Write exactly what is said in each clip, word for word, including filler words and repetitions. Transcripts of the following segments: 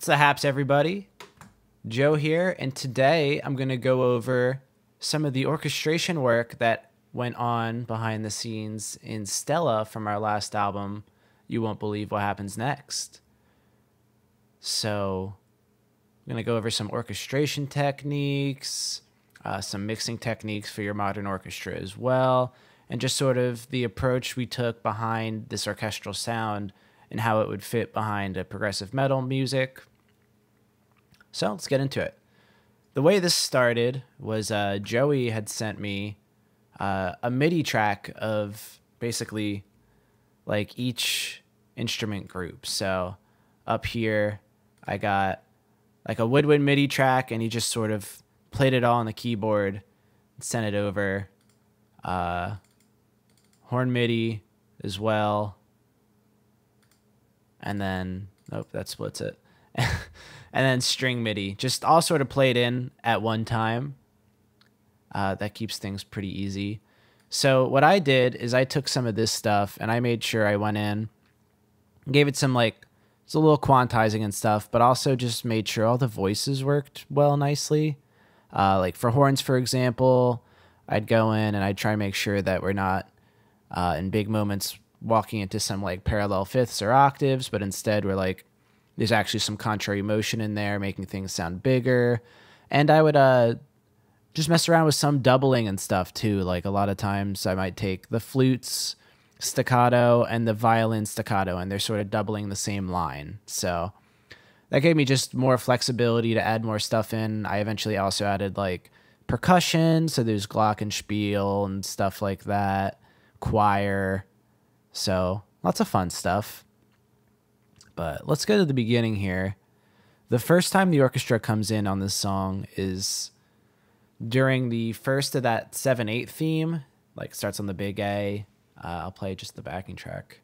What's the haps, everybody? Joe here, and today I'm going to go over some of the orchestration work that went on behind the scenes in Stella from our last album, You Won't Believe What Happens Next. So I'm going to go over some orchestration techniques, uh, some mixing techniques for your modern orchestra as well, and just sort of the approach we took behind this orchestral sound and how it would fit behind a progressive metal music. So let's get into it. The way this started was uh, Joey had sent me uh, a MIDI track of basically like each instrument group. So up here, I got like a woodwind MIDI track, and he just sort of played it all on the keyboard and sent it over. Uh, horn MIDI as well. And then, nope, that splits it. And then string MIDI, just all sort of played in at one time. Uh, that keeps things pretty easy. So what I did is I took some of this stuff and I made sure I went in and gave it some, like, it's a little quantizing and stuff, but also just made sure all the voices worked well nicely. Uh, like for horns, for example, I'd go in and I'd try and make sure that we're not uh, in big moments walking into some like parallel fifths or octaves, but instead we're like, there's actually some contrary motion in there, making things sound bigger. And I would uh, just mess around with some doubling and stuff too. Like a lot of times I might take the flutes staccato and the violin staccato, and they're sort of doubling the same line. So that gave me just more flexibility to add more stuff in. I eventually also added like percussion. So there's glockenspiel and stuff like that, choir. So lots of fun stuff. But let's go to the beginning here. The first time the orchestra comes in on this song is during the first of that seven eight theme, like starts on the big A. Uh, I'll play just the backing track.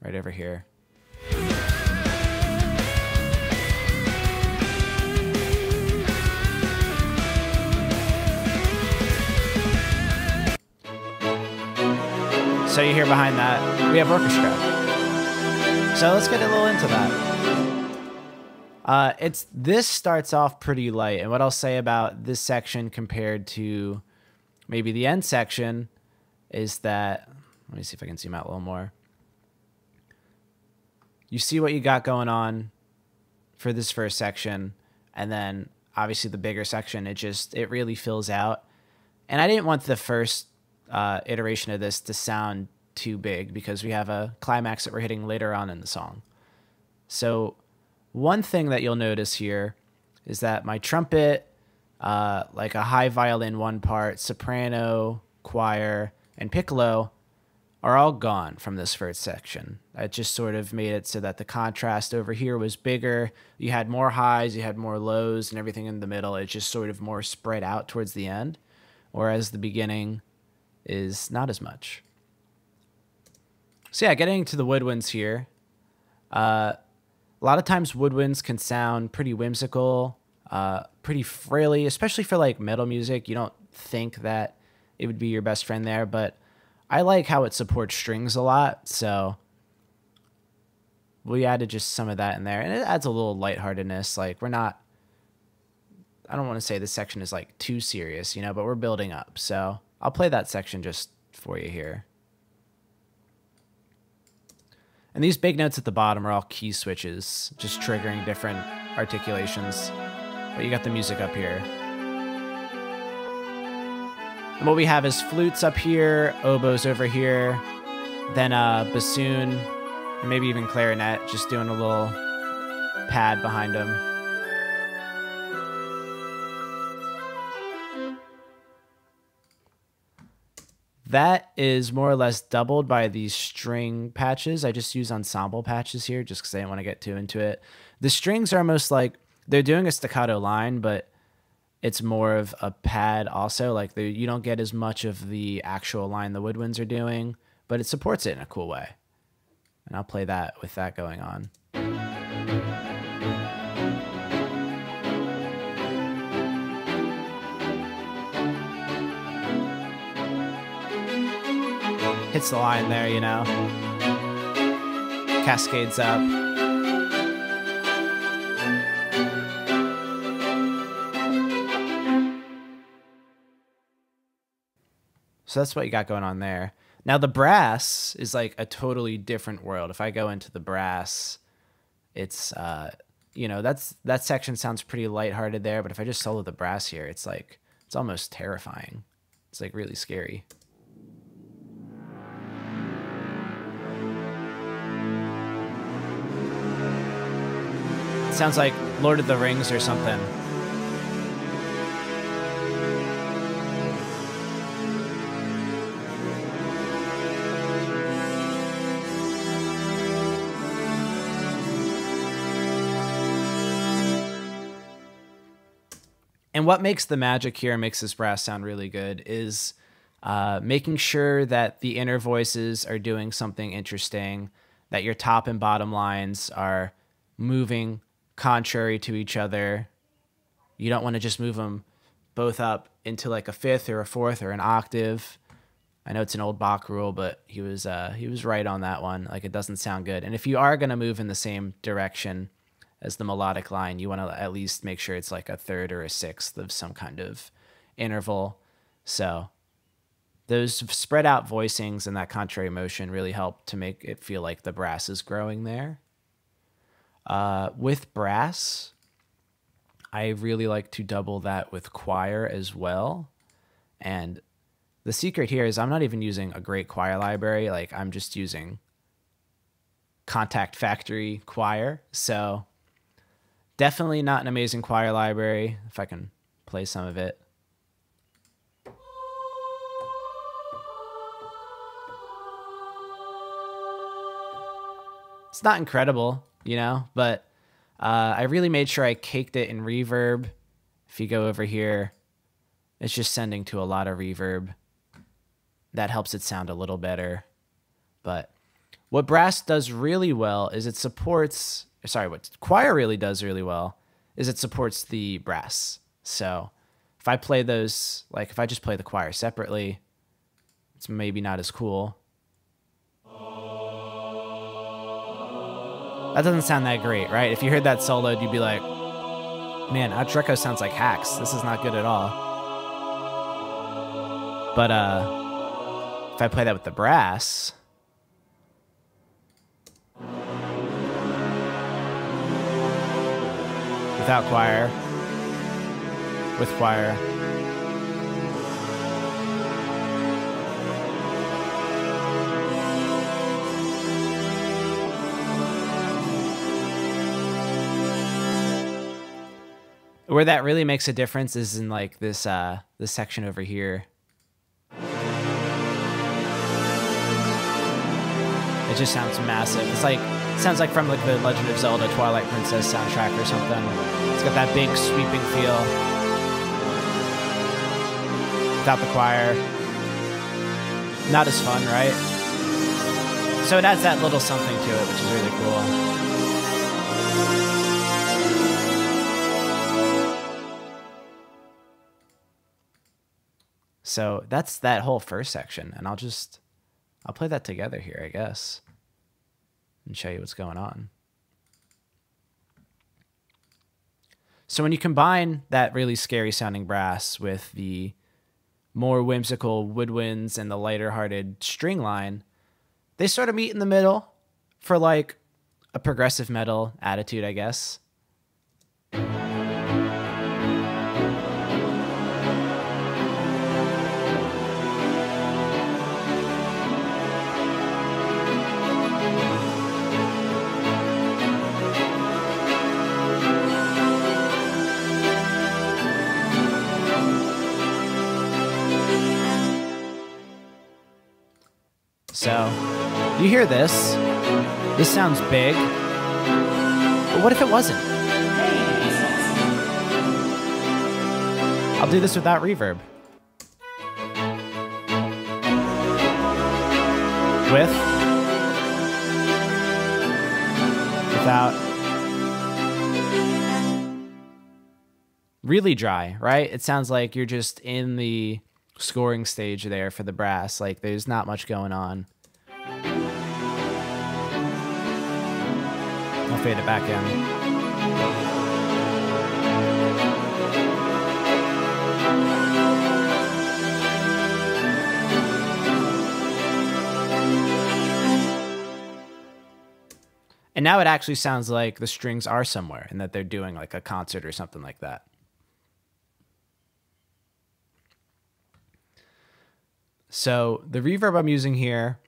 Right over here. So you hear behind that, we have orchestra. So let's get a little into that. Uh, it's this starts off pretty light, and what I'll say about this section compared to maybe the end section is that, let me see if I can zoom out a little more. You see what you got going on for this first section, and then obviously the bigger section, it just, it really fills out. And I didn't want the first Uh, iteration of this to sound too big because we have a climax that we're hitting later on in the song. So one thing that you'll notice here is that my trumpet, uh, like a high violin one part, soprano, choir, and piccolo are all gone from this first section. That just sort of made it so that the contrast over here was bigger. You had more highs, you had more lows, and everything in the middle. It's just sort of more spread out towards the end, whereas the beginning is not as much. So yeah, getting to the woodwinds here. Uh, a lot of times woodwinds can sound pretty whimsical, uh, pretty frilly, especially for like metal music. You don't think that it would be your best friend there, but I like how it supports strings a lot. So we added just some of that in there, and it adds a little lightheartedness. Like we're not, I don't want to say this section is like too serious, you know, but we're building up. So I'll play that section just for you here. And these big notes at the bottom are all key switches, just triggering different articulations. But you got the music up here. And what we have is flutes up here, oboes over here, then a bassoon, and maybe even clarinet, just doing a little pad behind them. That is more or less doubled by these string patches. I just use ensemble patches here just because I didn't want to get too into it. The strings are almost like they're doing a staccato line, but it's more of a pad also. Like you don't get as much of the actual line the woodwinds are doing, but it supports it in a cool way. And I'll play that with that going on. Hits the line there, you know. cascades up. So that's what you got going on there. Now the brass is like a totally different world. If I go into the brass, it's, uh, you know, that's that section sounds pretty lighthearted there, but if I just solo the brass here, it's like, it's almost terrifying. It's like really scary. It sounds like Lord of the Rings or something. And what makes the magic here, makes this brass sound really good, is uh, making sure that the inner voices are doing something interesting, that your top and bottom lines are moving contrary to each other. You don't want to just move them both up into like a fifth or a fourth or an octave. I know it's an old Bach rule, but he was uh, he was right on that one. Like, it doesn't sound good. And if you are going to move in the same direction as the melodic line, you want to at least make sure it's like a third or a sixth of some kind of interval. So those spread out voicings and that contrary motion really help to make it feel like the brass is growing there. Uh, with brass, I really like to double that with choir as well. And the secret here is I'm not even using a great choir library. Like, I'm just using Contact Factory choir. So definitely not an amazing choir library, if I can play some of it. It's not incredible, you know, but uh, I really made sure I caked it in reverb. If you go over here, it's just sending to a lot of reverb. That helps it sound a little better. But what brass does really well is it supports... Sorry, what choir really does really well is it supports the brass. So if I play those, like if I just play the choir separately, it's maybe not as cool. That doesn't sound that great, right? If you heard that solo, you'd be like, man, Arch Echo sounds like hacks. This is not good at all. But uh, if I play that with the brass... Without choir, with choir. Where that really makes a difference is in like this uh, this section over here. It just sounds massive. It's like, sounds like from like the Legend of Zelda Twilight Princess soundtrack or something. It's got that big sweeping feel. Without the choir. Not as fun, right? So it adds that little something to it, which is really cool. So that's that whole first section, and I'll just I'll play that together here, I guess, and show you what's going on. So when you combine that really scary sounding brass with the more whimsical woodwinds and the lighter hearted string line, they sort of meet in the middle for like a progressive metal attitude, I guess. So, you hear this, this sounds big, but what if it wasn't? I'll do this without reverb. With. Without. Really dry, right? It sounds like you're just in the scoring stage there for the brass. Like, there's not much going on. I'll fade it back in. And now it actually sounds like the strings are somewhere and that they're doing like a concert or something like that. So the reverb I'm using here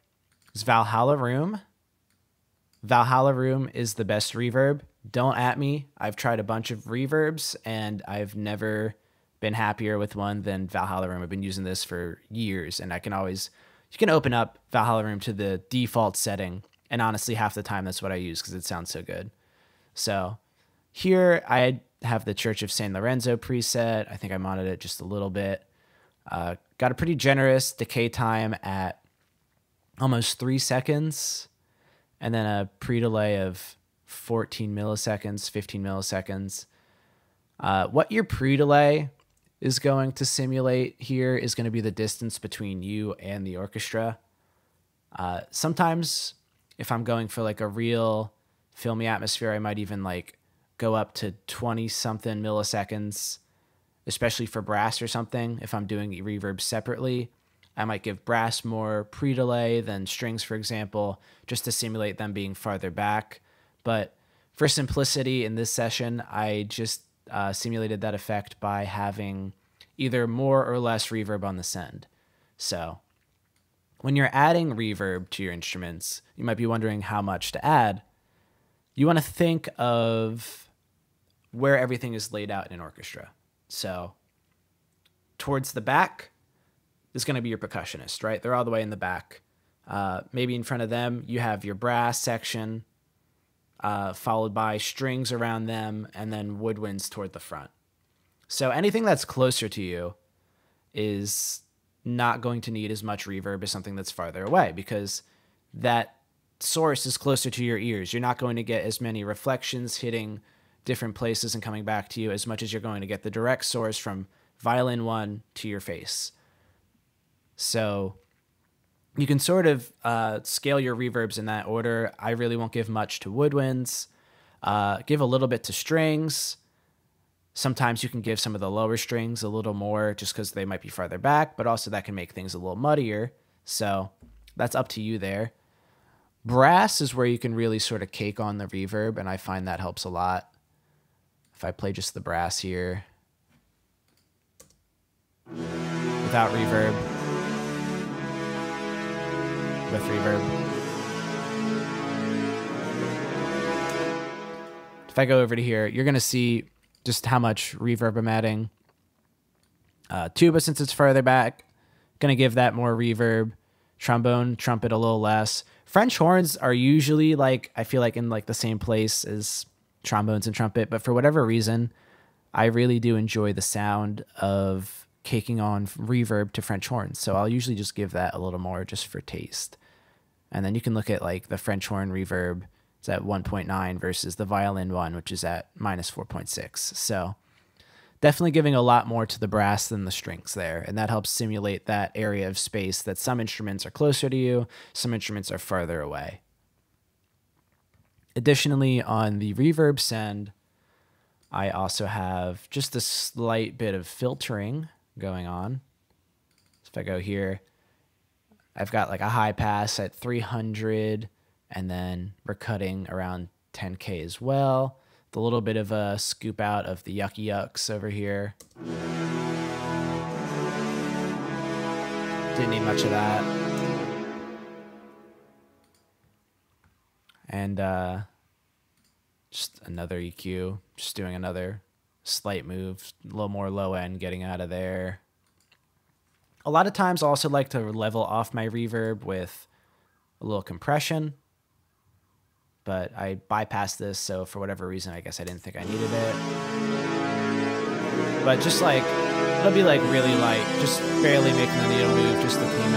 is Valhalla Room. Valhalla Room is the best reverb. Don't at me. I've tried a bunch of reverbs and I've never been happier with one than Valhalla Room. I've been using this for years and I can always, you can open up Valhalla Room to the default setting. And honestly, half the time that's what I use because it sounds so good. So here I have the Church of San Lorenzo preset. I think I modded it just a little bit. Uh, got a pretty generous decay time at almost three seconds. And then a pre-delay of fourteen milliseconds, fifteen milliseconds. Uh, what your pre-delay is going to simulate here is going to be the distance between you and the orchestra. Uh, sometimes... if I'm going for like a real filmy atmosphere, I might even like go up to twenty something milliseconds, especially for brass or something. If I'm doing reverb separately, I might give brass more pre-delay than strings, for example, just to simulate them being farther back. But for simplicity in this session, I just uh, simulated that effect by having either more or less reverb on the send. So when you're adding reverb to your instruments, you might be wondering how much to add. You want to think of where everything is laid out in an orchestra. So towards the back is going to be your percussionist, right? They're all the way in the back. Uh, maybe in front of them, you have your brass section, uh, followed by strings around them, and then woodwinds toward the front. So anything that's closer to you is... not going to need as much reverb as something that's farther away because that source is closer to your ears. You're not going to get as many reflections hitting different places and coming back to you as much as you're going to get the direct source from violin one to your face. So you can sort of uh, scale your reverbs in that order. I really won't give much to woodwinds. Uh, give a little bit to strings. Sometimes you can give some of the lower strings a little more just because they might be farther back, but also that can make things a little muddier. So that's up to you there. Brass is where you can really sort of cake on the reverb, and I find that helps a lot. If I play just the brass here without reverb, with reverb. If I go over to here, you're going to see just how much reverb I'm adding. Uh, tuba, since it's further back, gonna give that more reverb. Trombone, trumpet a little less. French horns are usually like, I feel like in like the same place as trombones and trumpet, but for whatever reason, I really do enjoy the sound of caking on reverb to French horns. So I'll usually just give that a little more just for taste. And then you can look at like the French horn reverb. It's at one point nine versus the violin one, which is at minus four point six. So definitely giving a lot more to the brass than the strings there. And that helps simulate that area of space that some instruments are closer to you, some instruments are farther away. Additionally, on the reverb send, I also have just a slight bit of filtering going on. If I go here, I've got like a high pass at three hundred. And then we're cutting around ten K as well. With a little bit of a scoop out of the yucky yucks over here. Didn't need much of that. And uh, just another E Q, just doing another slight move, a little more low end, getting out of there. A lot of times I also like to level off my reverb with a little compression. But I bypassed this, so for whatever reason, I guess I didn't think I needed it. But just like, it'll be like really light, just barely making the needle move, just the theme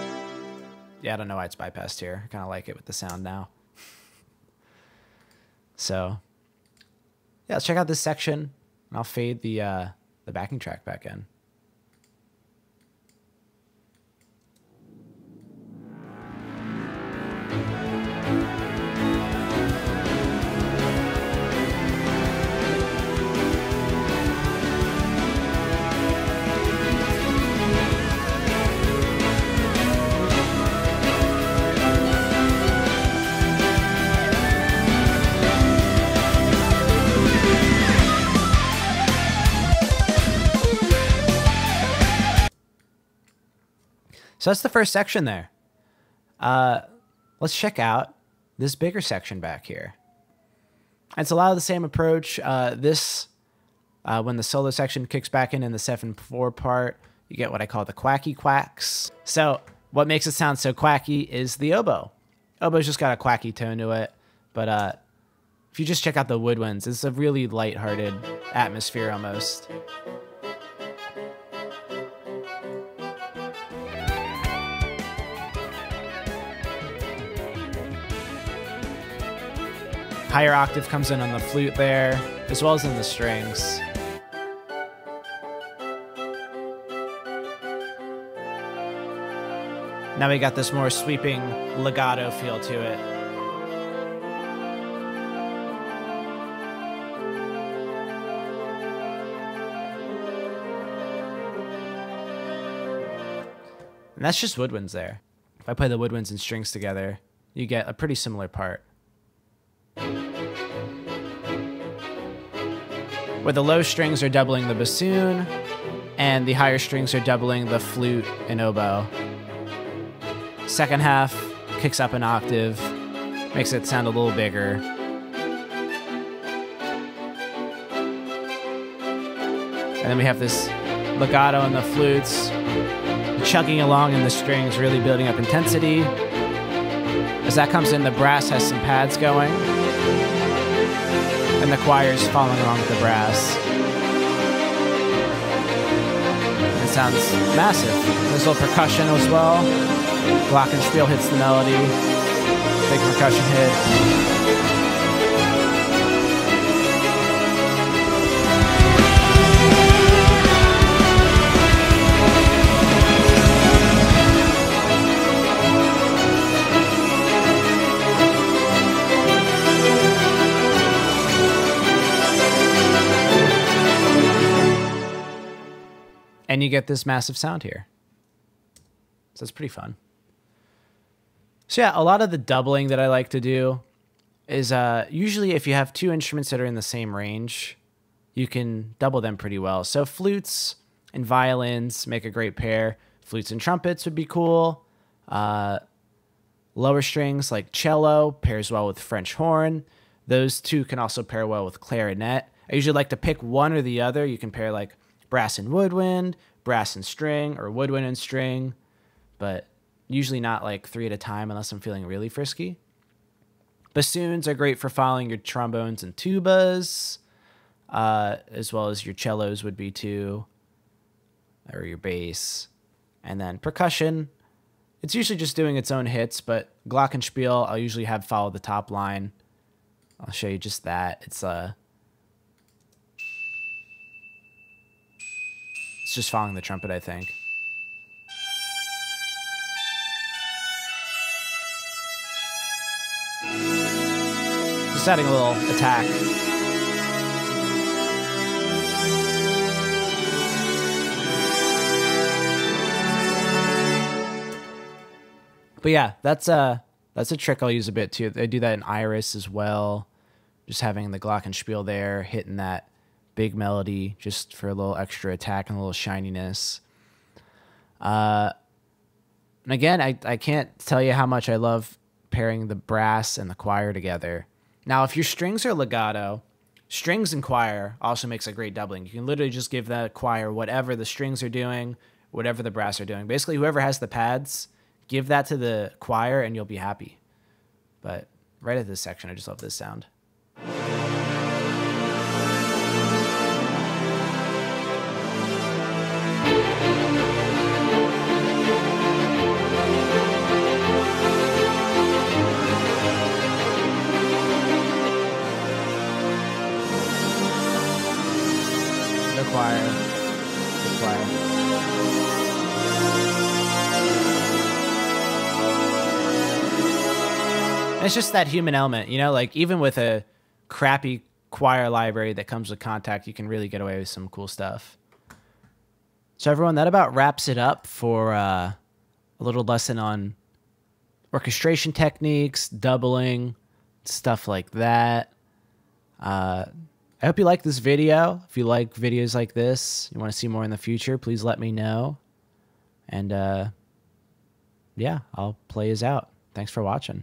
at a tiny bit. Yeah, I don't know why it's bypassed here. I kind of like it with the sound now. So, yeah, let's check out this section, and I'll fade the, uh, the backing track back in. Thank you. So that's the first section there. Uh, let's check out this bigger section back here. It's a lot of the same approach. Uh, this, uh, when the solo section kicks back in in the seven four part, you get what I call the quacky quacks. So what makes it sound so quacky is the oboe. Oboe's just got a quacky tone to it, but uh, if you just check out the woodwinds, it's a really lighthearted atmosphere almost. Higher octave comes in on the flute there, as well as in the strings. Now we got this more sweeping legato feel to it. And that's just woodwinds there. If I play the woodwinds and strings together, you get a pretty similar part. Where the low strings are doubling the bassoon, and the higher strings are doubling the flute and oboe. Second half kicks up an octave, makes it sound a little bigger. And then we have this legato in the flutes, chugging along in the strings, really building up intensity. As that comes in, the brass has some pads going, and the choir's following along with the brass. It sounds massive. There's a little percussion as well. Glockenspiel hits the melody. Big percussion hit. And you get this massive sound here. So it's pretty fun. So yeah, a lot of the doubling that I like to do is uh, usually if you have two instruments that are in the same range, you can double them pretty well. So flutes and violins make a great pair. Flutes and trumpets would be cool. Uh, lower strings like cello pairs well with French horn. Those two can also pair well with clarinet. I usually like to pick one or the other. You can pair like brass and woodwind, brass and string, or woodwind and string, but usually not like three at a time unless I'm feeling really frisky. Bassoons are great for following your trombones and tubas, uh, as well as your cellos would be too, or your bass. And then percussion, it's usually just doing its own hits, but glockenspiel I'll usually have follow the top line. I'll show you just that. It's, uh, it's just following the trumpet, I think. Just adding a little attack. But yeah, that's a, that's a trick I'll use a bit too. I do that in Iris as well. Just having the glockenspiel there, hitting that big melody just for a little extra attack and a little shininess. Uh, and again, I, I can't tell you how much I love pairing the brass and the choir together. Now, if your strings are legato, strings and choir also makes a great doubling. You can literally just give that choir whatever the strings are doing, whatever the brass are doing. Basically, whoever has the pads, give that to the choir and you'll be happy. But right at this section, I just love this sound. It's just that human element, you know, like even with a crappy choir library that comes with Kontakt, you can really get away with some cool stuff. So everyone, that about wraps it up for uh, a little lesson on orchestration techniques, doubling, stuff like that. Uh, I hope you liked this video. If you like videos like this, you want to see more in the future, please let me know. And uh, yeah, I'll play us out. Thanks for watching.